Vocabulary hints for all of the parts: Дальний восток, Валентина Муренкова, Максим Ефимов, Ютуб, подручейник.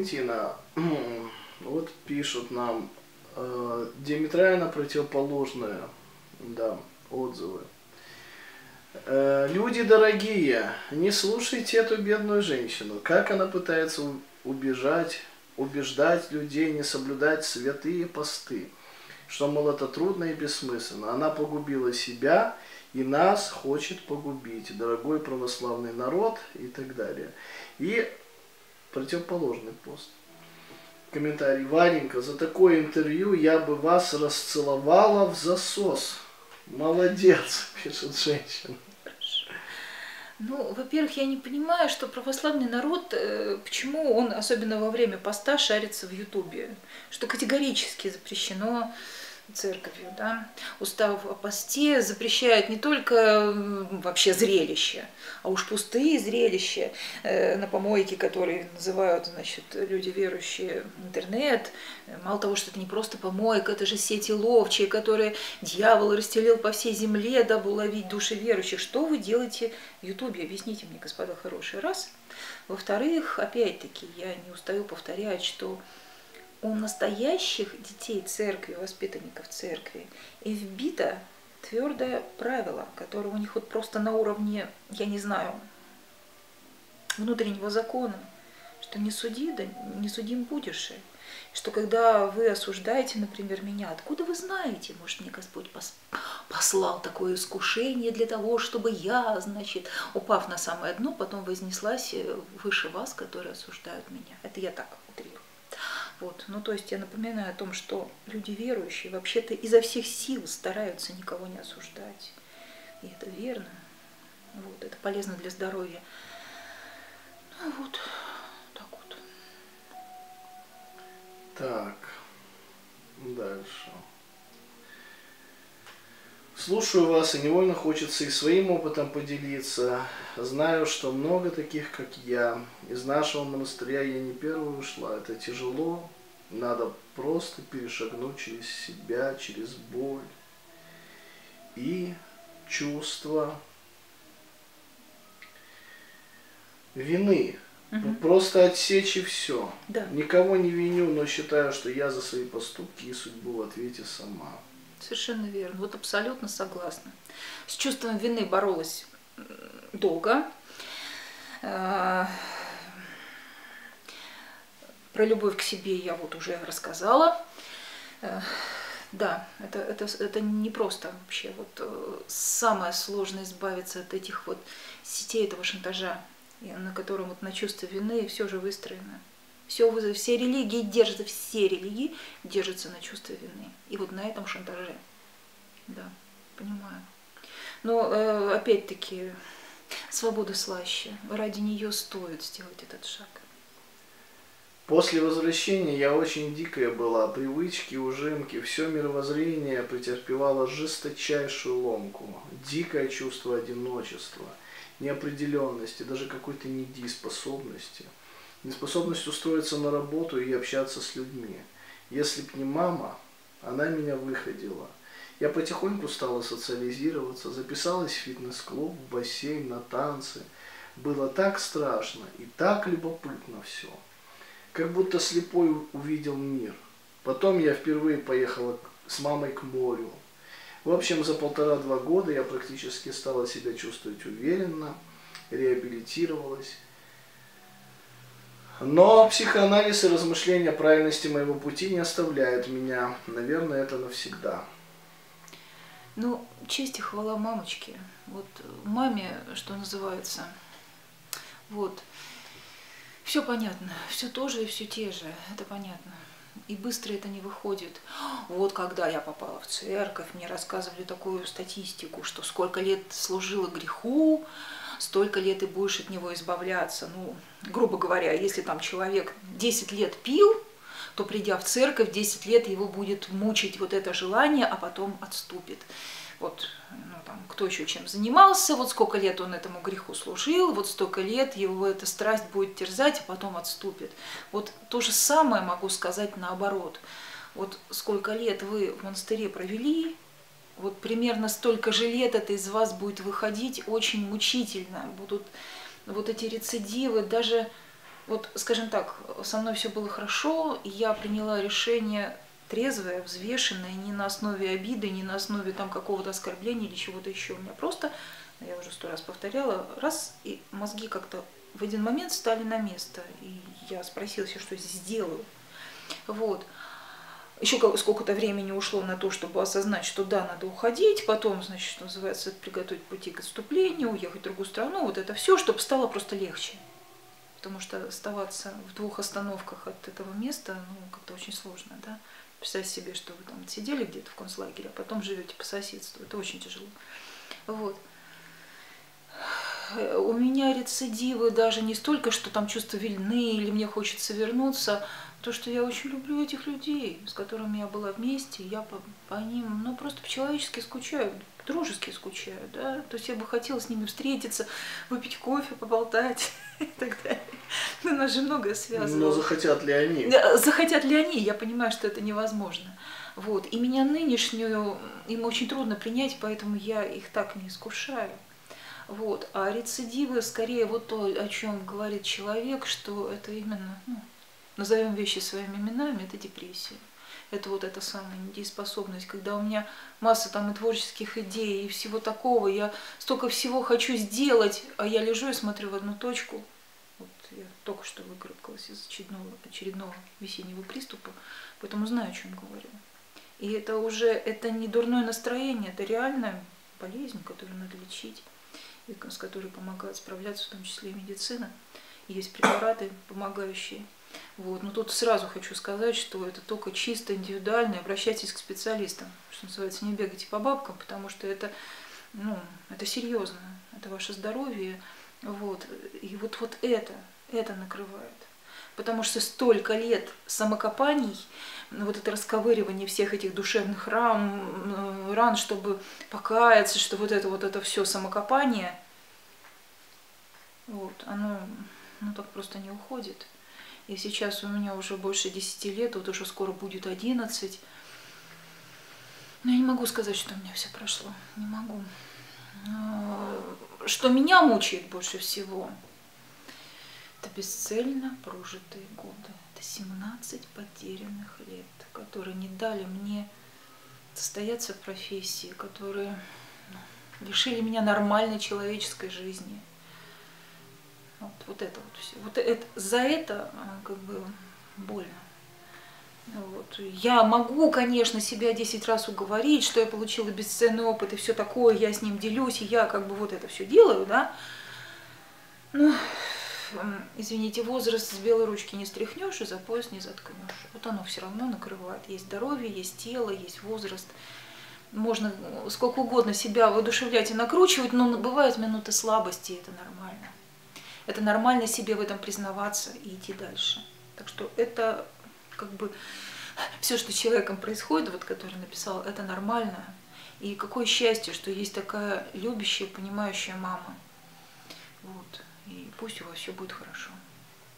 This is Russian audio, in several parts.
Валентина, вот пишут нам диаметрально противоположные, да, отзывы. Люди дорогие, не слушайте эту бедную женщину. Как она пытается убеждать людей не соблюдать святые посты. Что, мол, это трудно и бессмысленно. Она погубила себя и нас хочет погубить. Дорогой православный народ и так далее. И противоположный пост. Комментарий. Варенька, за такое интервью я бы вас расцеловала в засос. Молодец, пишет женщина. Ну, во-первых, я не понимаю, что православный народ, почему он, особенно во время поста, шарится в Ютубе, что категорически запрещено церковью, да? Устав о посте запрещает не только вообще зрелища, а уж пустые зрелища на помойке, которые называют, значит, люди верующие, интернет. Мало того, что это не просто помойка, это же сети ловчие, которые дьявол расстелил по всей земле, дабы уловить души верующих. Что вы делаете в Ютубе? Объясните мне, господа хорошие. Раз. Во-вторых, опять-таки, я не устаю повторять, что у настоящих детей церкви, воспитанников церкви, и вбито твердое правило, которое у них вот просто на уровне, я не знаю, внутреннего закона, что не суди, да не судим будешь. Что когда вы осуждаете, например, меня, откуда вы знаете, может, мне Господь послал такое искушение для того, чтобы я, значит, упав на самое дно, потом вознеслась выше вас, которые осуждают меня. Это я так утрирую. Вот. Ну, то есть я напоминаю о том, что люди верующие вообще-то изо всех сил стараются никого не осуждать. И это верно. Вот. Это полезно для здоровья. Ну, вот. Так вот. Так. Дальше. Слушаю вас, и невольно хочется и своим опытом поделиться. Знаю, что много таких, как я. Из нашего монастыря я не первая ушла. Это тяжело. Надо просто перешагнуть через себя, через боль и чувство вины. Угу. Просто отсечь и все. Да. Никого не виню, но считаю, что я за свои поступки и судьбу в ответе сама. Совершенно верно. Вот абсолютно согласна. С чувством вины боролась долго. Про любовь к себе я вот уже рассказала. Да, это непросто вообще. Вот самое сложное избавиться от этих вот сетей, этого шантажа, на котором вот на чувство вины все же выстроено. Все религии держатся, на чувстве вины. И вот на этом шантаже. Да, понимаю. Но, опять-таки, свобода слаще. Ради нее стоит сделать этот шаг. После возвращения я очень дикая была. Привычки, ужимки, все мировоззрение претерпевало жесточайшую ломку. Дикое чувство одиночества, неопределенности, даже какой-то недееспособности. Неспособность устроиться на работу и общаться с людьми. Если б не мама, она меня выходила. Я потихоньку стала социализироваться, записалась в фитнес-клуб, в бассейн, на танцы. Было так страшно и так любопытно все. Как будто слепой увидел мир. Потом я впервые поехала с мамой к морю. В общем, за 1,5–2 года я практически стала себя чувствовать уверенно, реабилитировалась. Но психоанализ и размышления о правильности моего пути не оставляют меня. Наверное, это навсегда. Ну, честь и хвала мамочке. Вот маме, что называется. Вот. Все понятно. Все то же и все те же. Это понятно. И быстро это не выходит. Вот когда я попала в церковь, мне рассказывали такую статистику, что сколько лет служила греху, столько лет и будешь от него избавляться. Ну, грубо говоря, если там человек 10 лет пил, то придя в церковь, 10 лет его будет мучить вот это желание, а потом отступит. Вот, ну, там, кто еще чем занимался, вот сколько лет он этому греху служил, вот столько лет его эта страсть будет терзать, а потом отступит. Вот то же самое могу сказать наоборот. Вот сколько лет вы в монастыре провели, вот примерно столько же лет это из вас будет выходить очень мучительно. Будут вот эти рецидивы, даже Вот, скажем так, со мной все было хорошо, и я приняла решение трезвое, взвешенное, не на основе обиды, не на основе там какого-то оскорбления или чего-то еще. У меня просто, я уже 100 раз повторяла, раз, и мозги как-то в один момент встали на место. И я спросила себя, что здесь делаю. Вот. Еще сколько-то времени ушло на то, чтобы осознать, что да, надо уходить, потом, значит, что называется, приготовить пути к отступлению, уехать в другую страну, вот это все, чтобы стало просто легче. Потому что оставаться в 2 остановках от этого места, ну, как-то очень сложно, да. Представьте себе, что вы там сидели где-то в концлагере, а потом живете по соседству, это очень тяжело. Вот. У меня рецидивы даже не столько, что там чувство вины или мне хочется вернуться, то, что я очень люблю этих людей, с которыми я была вместе, я по ним, ну, просто по-человечески скучаю, дружески скучаю, да, то есть я бы хотела с ними встретиться, выпить кофе, поболтать и так далее. Но нас же многое связано. Но захотят ли они? Захотят ли они, я понимаю, что это невозможно. Вот, и меня нынешнюю, им очень трудно принять, поэтому я их так не искушаю. Вот, а рецидивы, скорее, вот то, о чем говорит человек, что это именно, ну, назовем вещи своими именами, это депрессия. Это вот эта самая недееспособность, когда у меня масса там и творческих идей, и всего такого, я столько всего хочу сделать, а я лежу и смотрю в одну точку. Вот я только что выкарабкалась из очередного весеннего приступа, поэтому знаю, о чем говорю. И это уже, это не дурное настроение, это реальная болезнь, которую надо лечить, и с которой помогает справляться, в том числе и медицина. Есть препараты, помогающие. Вот. Но тут сразу хочу сказать, что это только чисто индивидуально. Обращайтесь к специалистам, что называется, не бегайте по бабкам, потому что это, ну, это серьезно, это ваше здоровье. Вот. И вот это накрывает. Потому что столько лет самокопаний, вот это расковыривание всех этих душевных ран, чтобы покаяться, что вот это все самокопание, вот, оно, ну, так просто не уходит. И сейчас у меня уже больше 10 лет, вот уже скоро будет 11. Но я не могу сказать, что у меня все прошло, не могу. Что меня мучает больше всего... Это бесцельно прожитые годы. Это 17 потерянных лет, которые не дали мне состояться в профессии, которые лишили меня нормальной человеческой жизни. Вот это вот все. Вот это, за это как бы больно. Вот. Я могу, конечно, себя 10 раз уговорить, что я получила бесценный опыт и все такое, я с ним делюсь, и я как бы вот это все делаю, да. Ну... Извините, возраст с белой ручки не стряхнешь и за пояс не заткнешь. Вот оно все равно накрывает. Есть здоровье, есть тело, есть возраст. Можно сколько угодно себя воодушевлять и накручивать, но бывают минуты слабости, и это нормально. Это нормально себе в этом признаваться и идти дальше. Так что это как бы все, что с человеком происходит, вот который написал, это нормально. И какое счастье, что есть такая любящая, понимающая мама. Вот. И пусть у вас все будет хорошо.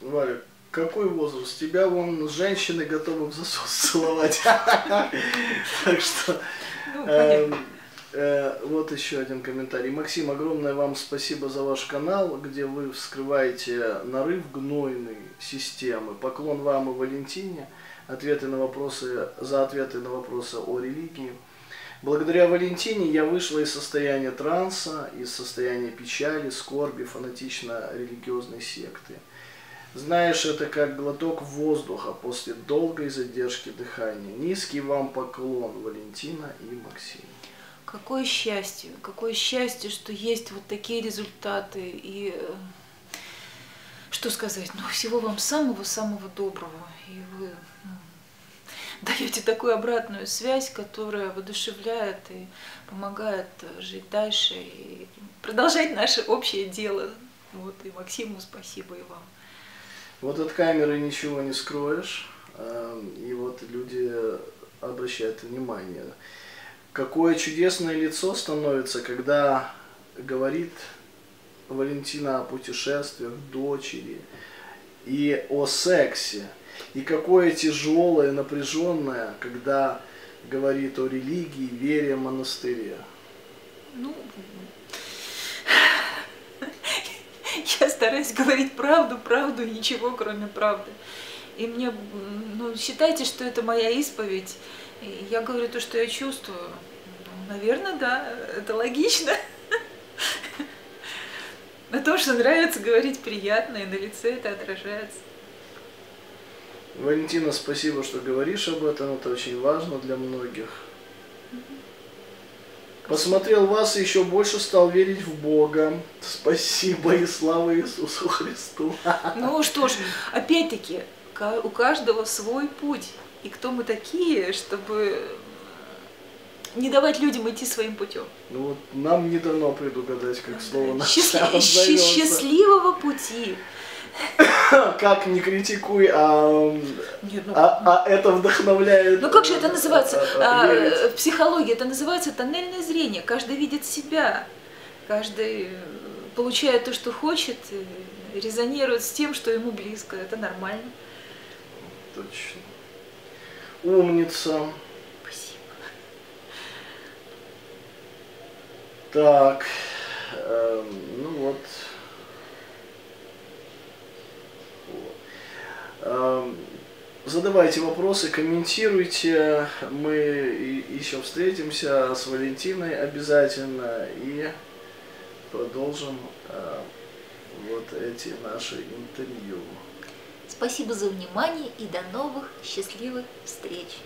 Валя, какой возраст? Тебя вон женщины готовы в засос целовать. Так что... Вот еще один комментарий. Максим, огромное вам спасибо за ваш канал, где вы вскрываете нарыв гнойной системы. Поклон вам и Валентине. Ответы на вопросы, за ответы на вопросы о религии. Благодаря Валентине я вышла из состояния транса, из состояния печали, скорби, фанатично-религиозной секты. Знаешь, это как глоток воздуха после долгой задержки дыхания. Низкий вам поклон, Валентина и Максим. Какое счастье, что есть вот такие результаты. И что сказать, ну всего вам самого-самого доброго. И вы... даете такую обратную связь, которая воодушевляет и помогает жить дальше и продолжать наше общее дело. Вот, и Максиму спасибо, и вам. Вот от камеры ничего не скроешь, и вот люди обращают внимание. Какое чудесное лицо становится, когда говорит Валентина о путешествиях, дочери и о сексе. И какое тяжелое, напряженное, когда говорит о религии, вере, монастыре. Ну, я стараюсь говорить правду, правду и ничего, кроме правды. И мне, ну, считайте, что это моя исповедь. И я говорю то, что я чувствую. Ну, наверное, да, это логично. На то, что нравится говорить приятно, и на лице это отражается. Валентина, спасибо, что говоришь об этом. Это очень важно для многих. Посмотрел вас и еще больше стал верить в Бога. Спасибо и слава Иисусу Христу. Ну что ж, опять-таки, у каждого свой путь. И кто мы такие, чтобы не давать людям идти своим путем? Ну вот нам не дано предугадать, как слово наше раздается. Счастливого пути. Как не критикуй, это вдохновляет. Ну как же это называется? В психологии это называется тоннельное зрение. Каждый видит себя, каждый получает то, что хочет, резонирует с тем, что ему близко. Это нормально. Точно. Умница. Спасибо. Так, ну вот. Задавайте вопросы, комментируйте. Мы еще встретимся с Валентиной обязательно и продолжим вот эти наши интервью. Спасибо за внимание и до новых счастливых встреч!